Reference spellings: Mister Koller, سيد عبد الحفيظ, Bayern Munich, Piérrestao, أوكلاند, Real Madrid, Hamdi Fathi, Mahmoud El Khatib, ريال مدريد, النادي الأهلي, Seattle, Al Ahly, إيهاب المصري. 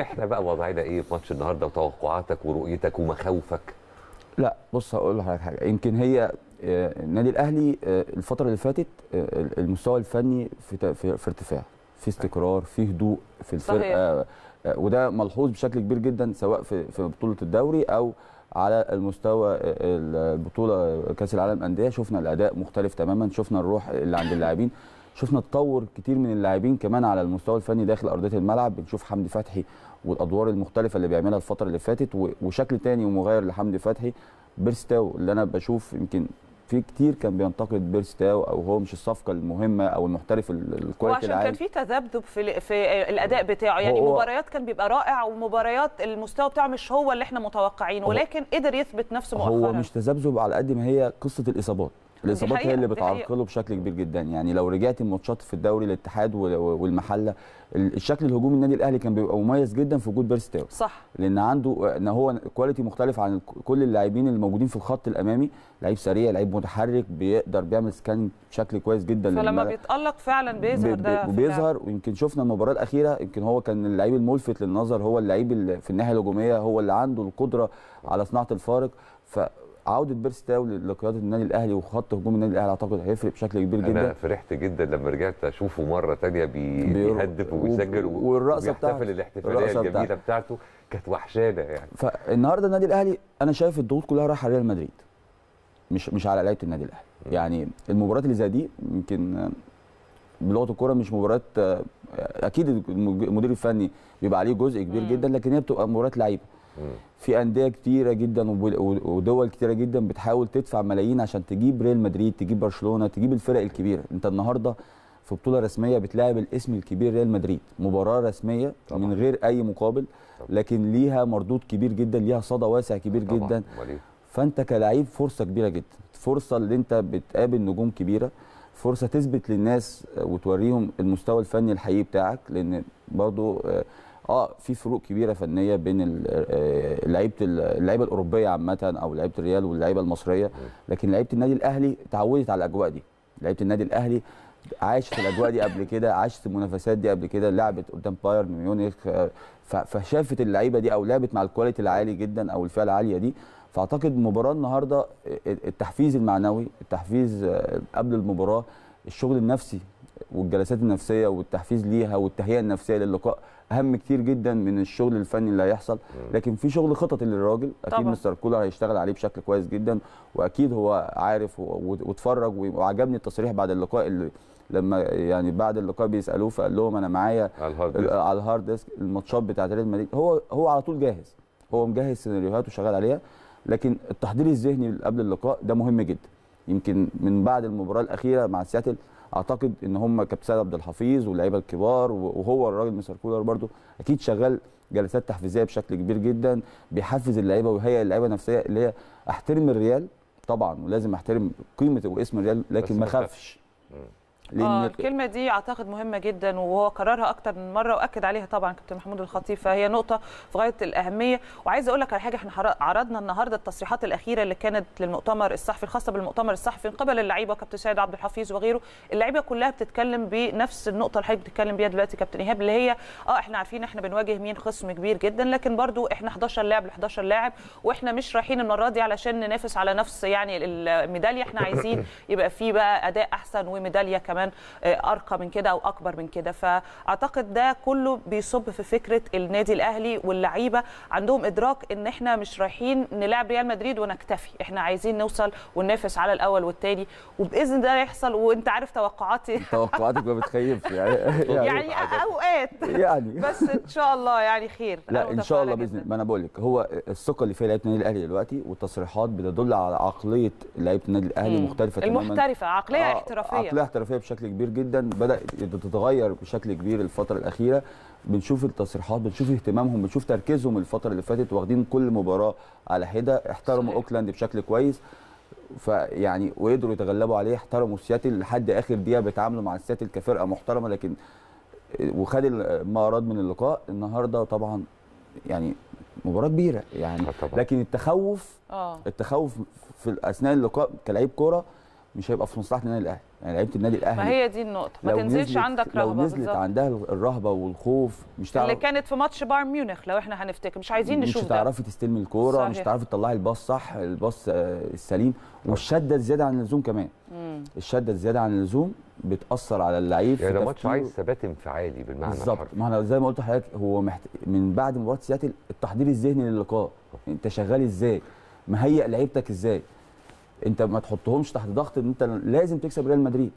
احنا بقى وضعنا ايه في ماتش النهارده وتوقعاتك ورؤيتك ومخاوفك؟ لا بص هقول لحضرتك حاجه، يمكن هي النادي الاهلي الفتره اللي فاتت المستوى الفني في ارتفاع، في استقرار، في هدوء في الفرقه، وده ملحوظ بشكل كبير جدا سواء في بطوله الدوري او على المستوى البطوله كاس العالم للانديه. شفنا الاداء مختلف تماما، شفنا الروح اللي عند اللاعبين، شفنا تطور كتير من اللاعبين كمان على المستوى الفني داخل ارضيه الملعب. بنشوف حمدي فتحي والادوار المختلفه اللي بيعملها الفتره اللي فاتت، وشكل تاني ومغاير لحمدي فتحي بيرستاو اللي انا بشوف يمكن في كتير كان بينتقد بيرستاو او هو مش الصفقه المهمه او المحترف الكويتي العالي، وعشان كان في تذبذب في الاداء بتاعه. يعني مباريات كان بيبقى رائع ومباريات المستوى بتاعه مش هو اللي احنا متوقعينه، ولكن قدر يثبت نفسه مؤخرا. هو مش تذبذب على قد ما هي قصه الاصابات هي اللي بتعرقله بشكل كبير جدا. يعني لو رجعت الماتشات في الدوري الاتحاد والمحله، الشكل الهجومي النادي الاهلي كان بيبقى مميز جدا في وجود بيرستاو، صح، لان عنده ان هو كواليتي مختلف عن كل اللاعبين الموجودين في الخط الامامي، لعيب سريع، لعيب متحرك، بيقدر بيعمل سكان بشكل كويس جدا، فلما بيتالق فعلا بيظهر ده وبيظهر. ويمكن شفنا المباراه الاخيره يمكن هو كان اللعيب الملفت للنظر، هو اللعيب اللي في الناحيه الهجوميه، هو اللي عنده القدره على صناعه الفارق. عودة بيرستاو لقيادة النادي الأهلي وخط هجوم النادي الأهلي أعتقد هيفرق بشكل كبير جدا. أنا فرحت جدا لما رجعت أشوفه مرة تانية بيهدف وبيسجل والرقصة بتاعته، الاحتفالية الجميلة بتاعته كانت وحشانة يعني. فالنهارده النادي الأهلي أنا شايف الضغوط كلها رايحة على ريال مدريد، مش على لعيبة النادي الأهلي. يعني المباريات اللي زي دي يمكن بلغة الكورة مش مباريات، أكيد المدير الفني بيبقى عليه جزء كبير جدا، لكن هي بتبقى مباريات لعيبة. في أندية كتيرة جدا ودول كتيرة جدا بتحاول تدفع ملايين عشان تجيب ريال مدريد، تجيب برشلونة، تجيب الفرق الكبيرة. أنت النهاردة في بطولة رسمية بتلاعب الاسم الكبير ريال مدريد، مباراة رسمية طبعا. من غير أي مقابل طبعا. لكن ليها مردود كبير جدا، ليها صدى واسع كبير طبعا. جدا وليه. فأنت كلاعب فرصة كبيرة جدا، فرصة اللي أنت بتقابل نجوم كبيرة، فرصة تثبت للناس وتوريهم المستوى الفني الحقيقي بتاعك. لأن برضو في فروق كبيره فنيه بين اللعيبه الاوروبيه عامه او لعيبه الريال واللعيبه المصريه، لكن لعيبه النادي الاهلي اتعودت على الاجواء دي. لعيبه النادي الاهلي عاشت الاجواء دي قبل كده، عاشت المنافسات دي قبل كده، لعبت قدام بايرن ميونخ، فشافت اللعيبه دي او لعبت مع الكواليتي العالي جدا او الفئه العاليه دي. فاعتقد مباراه النهارده التحفيز المعنوي، التحفيز قبل المباراه، الشغل النفسي والجلسات النفسيه والتحفيز ليها والتهيئه النفسيه للقاء اهم كتير جدا من الشغل الفني اللي هيحصل. لكن في شغل خططي للراجل اكيد طبعا. مستر كولر هيشتغل عليه بشكل كويس جدا، واكيد هو عارف واتفرج. وعجبني التصريح بعد اللقاء اللي لما يعني بعد اللقاء بيسالوه فقال لهم انا معايا على الهارد ديسك الماتشات بتاعت ريال مدريد. هو على طول جاهز، هو مجهز سيناريوهات وشغال عليها. لكن التحضير الذهني قبل اللقاء ده مهم جدا. يمكن من بعد المباراه الاخيره مع سياتل اعتقد ان هم كابتن عبد الحفيظ واللعيبه الكبار وهو الراجل مستر كولر برده اكيد شغال جلسات تحفيزيه بشكل كبير جدا، بيحفز اللعيبه ويهيئ اللعيبه نفسيا. اللي هي احترم الريال طبعا ولازم احترم قيمه واسم الريال، لكن ما اخافش. الكلمه دي اعتقد مهمه جدا وهو قررها اكتر من مره واكد عليها طبعا كابتن محمود الخطيب، فهي نقطه في غايه الاهميه. وعايز اقول لك على حاجه، احنا عرضنا النهارده التصريحات الاخيره اللي كانت للمؤتمر الصحفي الخاصه بالمؤتمر الصحفي من قبل اللعيبه، كابتن سيد عبد الحفيظ وغيره. اللعيبه كلها بتتكلم بنفس النقطه اللي حضرتك بتتكلم بيها دلوقتي كابتن ايهاب، اللي هي احنا عارفين احنا بنواجه مين، خصم كبير جدا، لكن برضو احنا 11 لاعب ل 11 لاعب، واحنا مش رايحين المره دي علشان ننافس على نفس يعني الميداليه، احنا عايزين يبقى في بقى اداء احسن وميداليه كمان أرقى من كده أو أكبر من كده. فأعتقد ده كله بيصب في فكرة النادي الأهلي واللعيبة، عندهم إدراك إن إحنا مش رايحين نلعب ريال مدريد ونكتفي، إحنا عايزين نوصل وننافس على الأول والتاني، وبإذن ده يحصل. وأنت عارف توقعاتك ما بتخيبش يعني أوقات يعني بس إن شاء الله يعني خير. لا إن شاء الله بإذن. ما أنا بقول لك هو الثقة اللي فيها لعيبة النادي الأهلي دلوقتي والتصريحات بتدل على عقلية لعيبة النادي الأهلي مختلفة تماما، المحترفة، عقلية احترافية بشكل كبير جدا، بدأت تتغير بشكل كبير الفترة الأخيرة. بنشوف التصريحات، بنشوف اهتمامهم، بنشوف تركيزهم الفترة اللي فاتت، واخدين كل مباراة على حدة، احترموا أوكلاند بشكل كويس فيعني وقدروا يتغلبوا عليه، احترموا سياتل لحد آخر دقيقة، بيتعاملوا مع سياتل كفرقة محترمة. لكن وخد ما أراد من اللقاء النهاردة طبعا، يعني مباراة كبيرة يعني طبعا. لكن التخوف في أثناء اللقاء كلاعب كورة مش هيبقى في مصلحة النادي الأهلي. يعني لعيبه النادي الاهلي. فهي دي النقطه، ما تنزلش عندك رهبه. لو نزلت بالزبط عندها الرهبه والخوف مش تعرف، اللي كانت في ماتش بايرن ميونخ لو احنا هنفتكر، مش عايزين نشوف ده، مش هتعرفي تستلمي الكوره، مش هتعرفي تطلعي الباص صح، الباص السليم، والشده الزياده عن اللزوم كمان. الشده الزياده عن اللزوم بتاثر على اللعيب. يعني ده ماتش عايز ثبات انفعالي بالمعنى الحرفي. بالظبط، ما انا زي ما قلت لحضرتك، هو من بعد مباراه سياتل التحضير الذهني للقاء، انت شغال ازاي، مهيئ لعيبتك ازاي، انت ما تحطهمش تحت ضغط ان انت لازم تكسب ريال مدريد.